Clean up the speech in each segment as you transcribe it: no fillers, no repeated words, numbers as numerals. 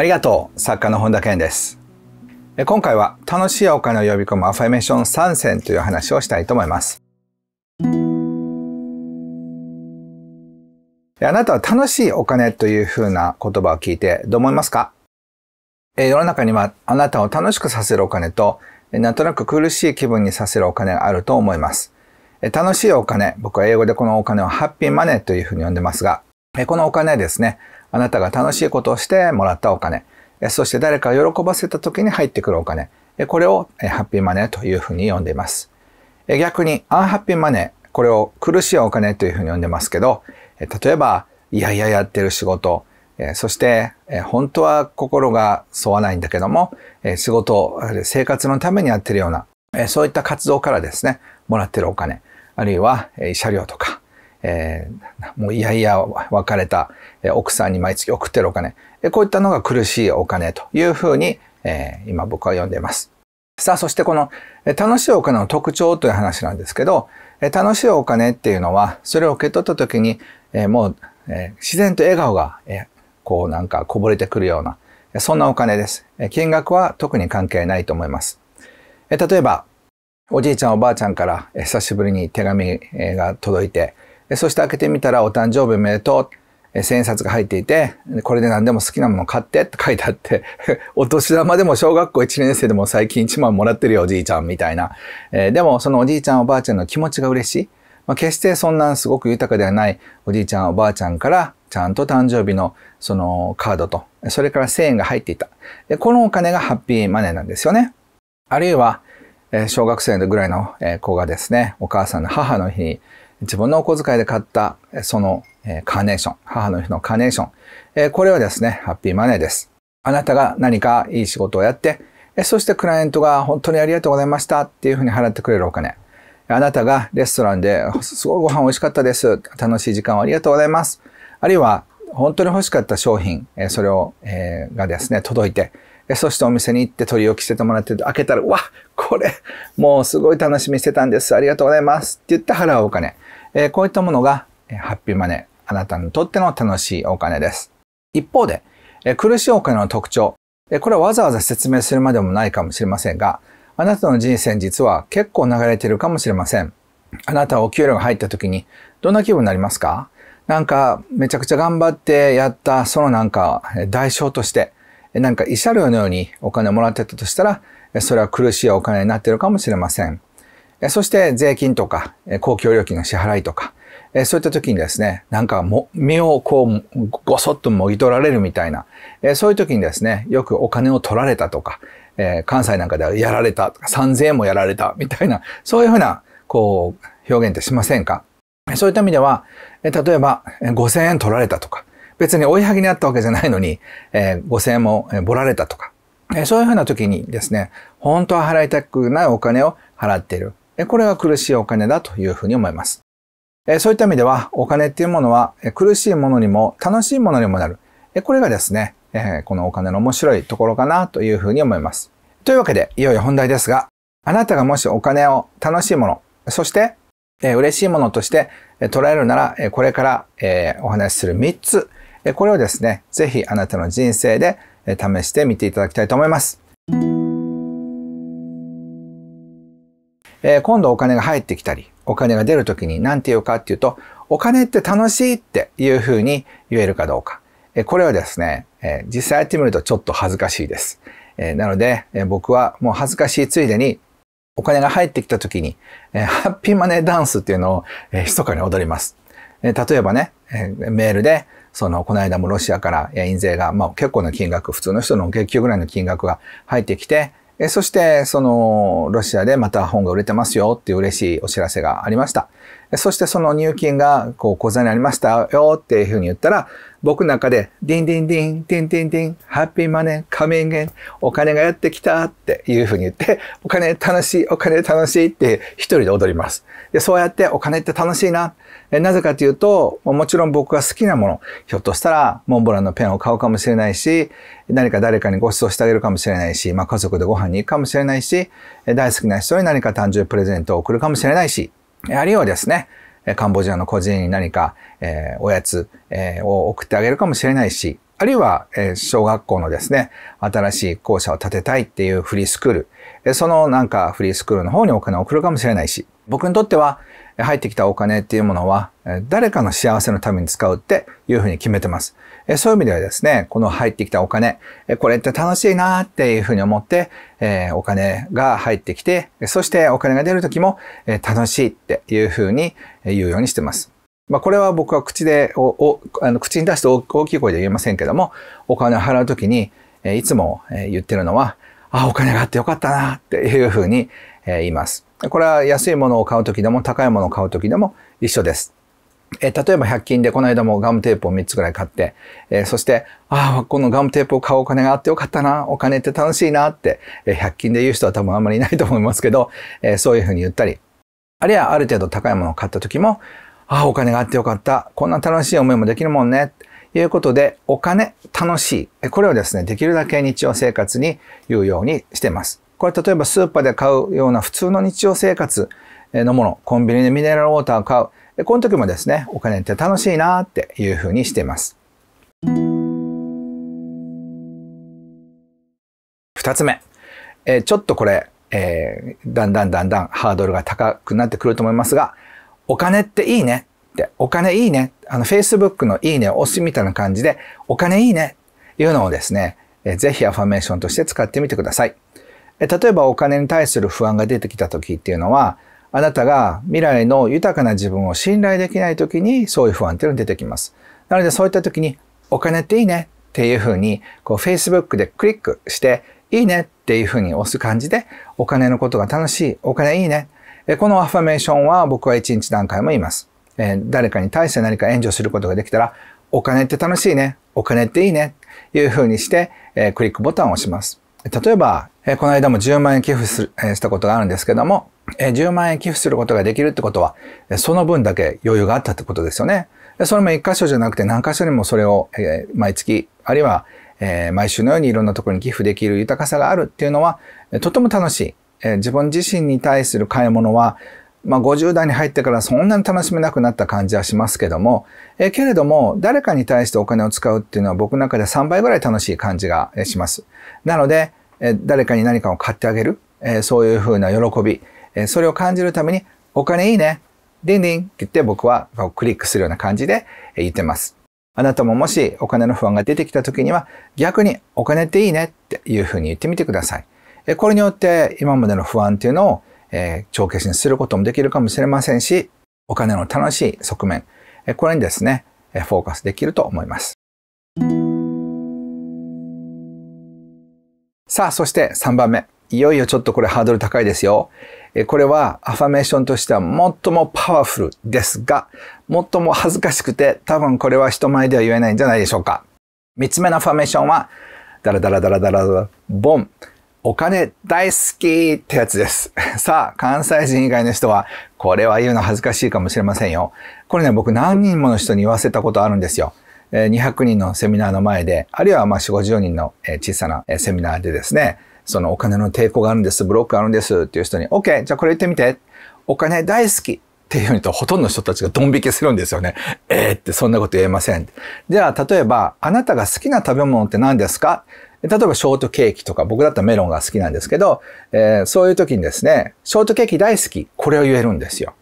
ありがとう。作家の本田健です。今回は楽しいお金を呼び込むアファメーション3選という話をしたいと思います。あなたは楽しいお金というふうな言葉を聞いてどう思いますか？世の中にはあなたを楽しくさせるお金と、なんとなく苦しい気分にさせるお金があると思います。楽しいお金、僕は英語でこのお金をハッピーマネーというふうに呼んでますが、このお金ですね、あなたが楽しいことをしてもらったお金、そして誰かを喜ばせた時に入ってくるお金、これをハッピーマネーというふうに呼んでいます。逆にアンハッピーマネー、これを苦しいお金というふうに呼んでますけど、例えば、いやいややってる仕事、そして、本当は心が沿わないんだけども、仕事、生活のためにやってるような、そういった活動からですね、もらってるお金、あるいは、車両とか、もういやいや別れた奥さんに毎月送ってるお金、こういったのが苦しいお金というふうに、今僕は呼んでいます。さあ、そしてこの楽しいお金の特徴という話なんですけど、楽しいお金っていうのは、それを受け取った時に、もう、自然と笑顔が、こうなんかこぼれてくるような、そんなお金です。金額は特に関係ないと思います。例えば、おじいちゃんおばあちゃんから久しぶりに手紙が届いて、そして開けてみたらお誕生日おめでとう、千円札が入っていて、これで何でも好きなもの買ってって書いてあって、お年玉でも小学校1年生でも最近1万もらってるよおじいちゃんみたいな。でもそのおじいちゃんおばあちゃんの気持ちが嬉しい。決してそんなんすごく豊かではないおじいちゃんおばあちゃんからちゃんと誕生日のそのカードと、それから1000円が入っていた。このお金がハッピーマネーなんですよね。あるいは、小学生ぐらいの子がですね、お母さんの母の日に自分のお小遣いで買ったそのカーネーション、母の日のカーネーション。これはですね、ハッピーマネーです。あなたが何かいい仕事をやって、そしてクライアントが本当にありがとうございましたっていうふうに払ってくれるお金。あなたがレストランですごいご飯美味しかったです。楽しい時間をありがとうございます。あるいは本当に欲しかった商品、それを、がですね、届いて、そしてお店に行って取り置きしてもらって、開けたら、うわ、これ、もうすごい楽しみにしてたんです。ありがとうございます。って言って払うお金。こういったものがハッピーマネー。あなたにとっての楽しいお金です。一方で、苦しいお金の特徴。これはわざわざ説明するまでもないかもしれませんが、あなたの人生実は結構流れているかもしれません。あなたはお給料が入った時にどんな気分になりますか？なんかめちゃくちゃ頑張ってやったそのなんか代償として、なんか慰謝料のようにお金をもらってたとしたら、それは苦しいお金になっているかもしれません。そして税金とか公共料金の支払いとか、そういった時にですね、なんか身をこうごそっともぎ取られるみたいな、そういう時にですね、よくお金を取られたとか、関西なんかではやられたとか、3000円もやられたみたいな、そういうふうな、こう、表現ってしませんか？そういった意味では、例えば、5000円取られたとか、別に追いはぎにあったわけじゃないのに、5000円もぼられたとか、そういうふうな時にですね、本当は払いたくないお金を払っている。これが苦しいお金だというふうに思います。そういった意味では、お金っていうものは、苦しいものにも楽しいものにもなる。これがですね、このお金の面白いところかなというふうに思います。というわけで、いよいよ本題ですが、あなたがもしお金を楽しいもの、そして嬉しいものとして捉えるなら、これからお話しする3つ、これをですね、ぜひあなたの人生で試してみていただきたいと思います。今度お金が入ってきたり、お金が出るときに何て言うかっていうと、お金って楽しいっていうふうに言えるかどうか。これはですね、実際やってみるとちょっと恥ずかしいです。なので、僕はもう恥ずかしいついでに、お金が入ってきた時に、ハッピーマネーダンスっていうのを密かに踊ります。例えばね、メールで、この間もロシアから印税が、まあ結構な金額、普通の人の月給ぐらいの金額が入ってきて、そして、ロシアでまた本が売れてますよっていう嬉しいお知らせがありました。そしてその入金が、こう、口座にありましたよっていうふうに言ったら、僕の中で、ディンディンディン、ディンディンディン、ハッピーマネー、カミングイン、お金がやってきたっていうふうに言って、お金楽しい、お金楽しいって一人で踊ります。で、そうやってお金って楽しいな。なぜかというと、もちろん僕が好きなもの、ひょっとしたらモンブランのペンを買うかもしれないし、何か誰かにご馳走してあげるかもしれないし、まあ家族でご飯に行くかもしれないし、大好きな人に何か誕生日プレゼントを贈るかもしれないし、あるいはですね、カンボジアの孤児院に何かおやつを送ってあげるかもしれないし、あるいは小学校のですね、新しい校舎を建てたいっていうフリースクール、そのなんかフリースクールの方にお金を送るかもしれないし、僕にとっては入ってきたお金っていうものは誰かの幸せのために使うっていうふうに決めてます。そういう意味ではですね、この入ってきたお金、これって楽しいなっていうふうに思って、お金が入ってきて、そしてお金が出る時も楽しいっていうふうに言うようにしてます。まあこれは僕は口に出して大きい声で言えませんけども、お金を払うときにいつも言ってるのは、あ、お金があってよかったなっていうふうに言います。これは安いものを買うときでも高いものを買うときでも一緒です。例えば100均でこの間もガムテープを3つぐらい買って、そして、ああ、このガムテープを買うお金があってよかったな、お金って楽しいなって、100均で言う人は多分あんまりいないと思いますけど、そういうふうに言ったり、あるいはある程度高いものを買ったときも、ああ、お金があってよかった、こんな楽しい思いもできるもんね、ということで、お金、楽しい。これをですね、できるだけ日常生活に言うようにしてます。これ例えばスーパーで買うような普通の日常生活のもの、コンビニでミネラルウォーターを買う。この時もですね、お金って楽しいなっていうふうにしています。二つ目。ちょっとこれ、だんだんハードルが高くなってくると思いますが、お金っていいねって、お金いいね。Facebook のいいねを押すみたいな感じで、お金いいねっていうのをですね、ぜひアファメーションとして使ってみてください。例えばお金に対する不安が出てきた時っていうのは、あなたが未来の豊かな自分を信頼できない時にそういう不安っていうのが出てきます。なのでそういった時にお金っていいねっていうふうに、こう Facebook でクリックしていいねっていうふうに押す感じでお金のことが楽しい、お金いいね。このアファメーションは僕は1日何回も言います。誰かに対して何か援助することができたら、お金って楽しいね、お金っていいねというふうにしてクリックボタンを押します。例えば、この間も10万円寄付したことがあるんですけども、10万円寄付することができるってことは、その分だけ余裕があったってことですよね。それも1箇所じゃなくて何箇所にもそれを毎月、あるいは毎週のようにいろんなところに寄付できる豊かさがあるっていうのは、とても楽しい。自分自身に対する買い物は、まあ50代に入ってからそんなに楽しめなくなった感じはしますけども、けれども誰かに対してお金を使うっていうのは僕の中で3倍ぐらい楽しい感じがします。なので、誰かに何かを買ってあげる、そういうふうな喜び、それを感じるためにお金いいね、ディンディンって言って僕はクリックするような感じで言ってます。あなたももしお金の不安が出てきた時には逆にお金っていいねっていうふうに言ってみてください。これによって今までの不安っていうのを帳消しにすることもできるかもしれませんし、お金の楽しい側面、これにですね、フォーカスできると思います。さあ、そして3番目。いよいよちょっとこれハードル高いですよ。これはアファメーションとしては最もパワフルですが、最も恥ずかしくて多分これは人前では言えないんじゃないでしょうか。3つ目のアファメーションは、ダラダラダラダラダラ、ボン。お金大好きってやつです。さあ、関西人以外の人は、これは言うの恥ずかしいかもしれませんよ。これね、僕何人もの人に言わせたことあるんですよ。200人のセミナーの前で、あるいはまあ4、50人の小さなセミナーでですね、そのお金の抵抗があるんです、ブロックがあるんですっていう人に、OK、じゃあこれ言ってみて。お金大好きっていうふうにとほとんどの人たちがドン引きするんですよね。ってそんなこと言えません。じゃあ、例えば、あなたが好きな食べ物って何ですか？例えばショートケーキとか、僕だったらメロンが好きなんですけど、そういう時にですね、ショートケーキ大好き、これを言えるんですよ。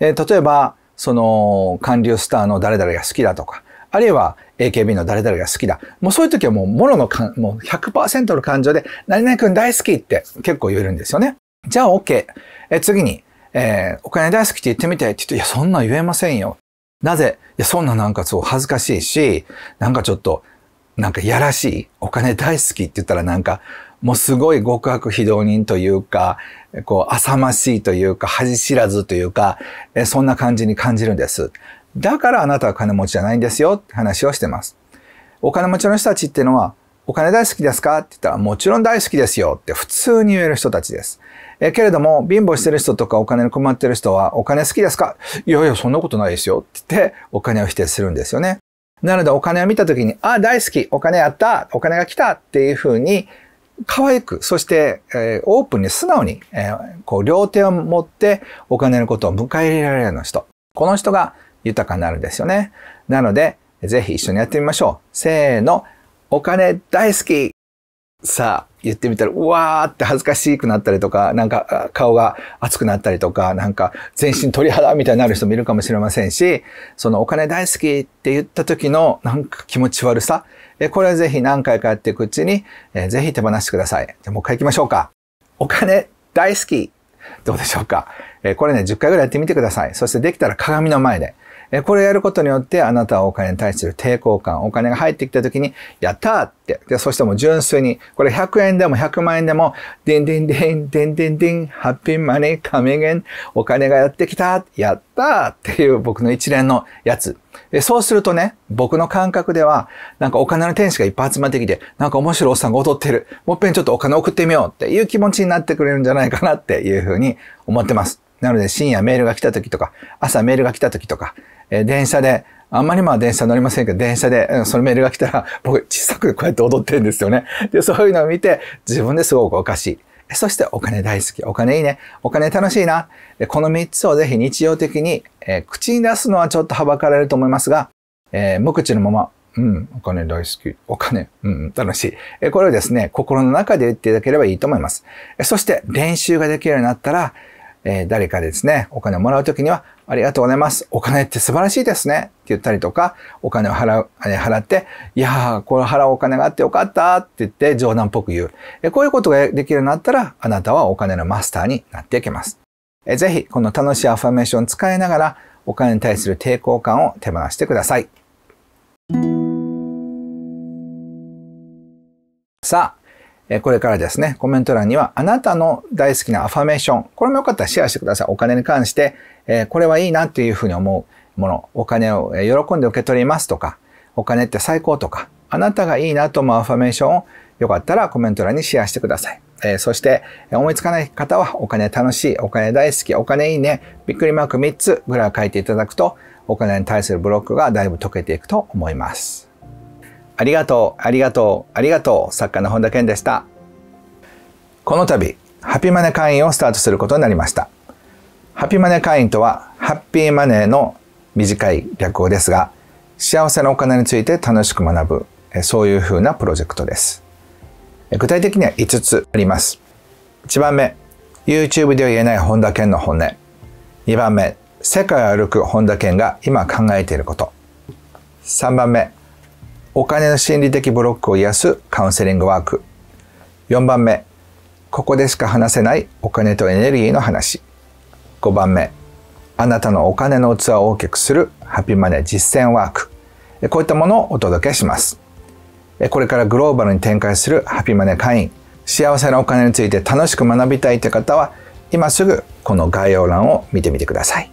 例えば、その、韓流スターの誰々が好きだとか、あるいは AKB の誰々が好きだ。もうそういう時はもう、もう 100% の感情で、何々君大好きって結構言えるんですよね。じゃあ OK。次に、お金大好きって言ってみてって言って、いや、そんなん言えませんよ。なぜ？いや、そんななんかそう恥ずかしいし、なんかちょっと、なんかやらしい。お金大好きって言ったらなんか、もうすごい極悪非道人というか、こう、浅ましいというか、恥知らずというか、そんな感じに感じるんです。だからあなたは金持ちじゃないんですよって話をしてます。お金持ちの人たちっていうのは、お金大好きですかって言ったら、もちろん大好きですよって普通に言える人たちです。けれども、貧乏してる人とかお金に困ってる人は、お金好きですか？いやいや、そんなことないですよって言って、お金を否定するんですよね。なのでお金を見たときに、あ、大好き、お金やった、お金が来たっていうふうに、可愛く、そして、オープンに素直に、こう、両手を持ってお金のことを迎え入れられるような人。この人が豊かになるんですよね。なので、ぜひ一緒にやってみましょう。せーの、お金大好きさあ、言ってみたら、うわーって恥ずかしくなったりとか、なんか顔が熱くなったりとか、なんか全身鳥肌みたいになる人もいるかもしれませんし、そのお金大好きって言った時のなんか気持ち悪さ、これはぜひ何回かやっていくうちに、ぜひ手放してください。じゃあもう一回行きましょうか。お金大好き。どうでしょうか。これね、10回ぐらいやってみてください。そしてできたら鏡の前で。これをやることによって、あなたはお金に対する抵抗感、お金が入ってきた時に、やったーって。で、そしてもう純粋に、これ100円でも100万円でも、ディンディンディン、ディンディンディン、ハッピーマネーカミングイン、お金がやってきた、やったーっていう僕の一連のやつ。そうするとね、僕の感覚では、なんかお金の天使がいっぱい集まってきて、なんか面白いおっさんが踊ってる。もう一遍ちょっとお金送ってみようっていう気持ちになってくれるんじゃないかなっていうふうに思ってます。なので深夜メールが来た時とか、朝メールが来た時とか、電車で、あんまりまあ電車乗りませんけど、電車で、そのメールが来たら、僕小さくこうやって踊ってるんですよね。で、そういうのを見て、自分ですごくおかしい。そしてお金大好き。お金いいね。お金楽しいな。この3つをぜひ日常的に、口に出すのはちょっとはばかられると思いますが、無口のまま、うん、お金大好き。お金、うん、楽しい。これをですね、心の中で言っていただければいいと思います。そして練習ができるようになったら、誰かですね、お金をもらうときには、ありがとうございます。お金って素晴らしいですね。って言ったりとか、お金を払って、いやー、これ払うお金があってよかったって言って冗談っぽく言う。こういうことができるようになったら、あなたはお金のマスターになっていけます。ぜひ、この楽しいアファメーションを使いながら、お金に対する抵抗感を手放してください。さあ、これからですね、コメント欄にはあなたの大好きなアファメーション、これもよかったらシェアしてください。お金に関して、これはいいなっていうふうに思うもの、お金を喜んで受け取りますとか、お金って最高とか、あなたがいいなと思うアファメーションをよかったらコメント欄にシェアしてください。そして、思いつかない方はお金楽しい、お金大好き、お金いいね、びっくりマーク3つぐらい書いていただくと、お金に対するブロックがだいぶ解けていくと思います。ありがとう、ありがとう、ありがとう。作家の本田健でした。この度、ハピマネ会員をスタートすることになりました。ハピマネ会員とは、ハッピーマネーの短い略語ですが、幸せなお金について楽しく学ぶ、そういう風なプロジェクトです。具体的には5つあります。1番目、YouTube では言えない本田健の本音。2番目、世界を歩く本田健が今考えていること。3番目、お金の心理的ブロックを癒すカウンセリングワーク。4番目、ここでしか話せないお金とエネルギーの話。5番目、あなたのお金の器を大きくするハピマネ実践ワーク。こういったものをお届けします。これからグローバルに展開するハピマネ会員、幸せなお金について楽しく学びたいという方は、今すぐこの概要欄を見てみてください。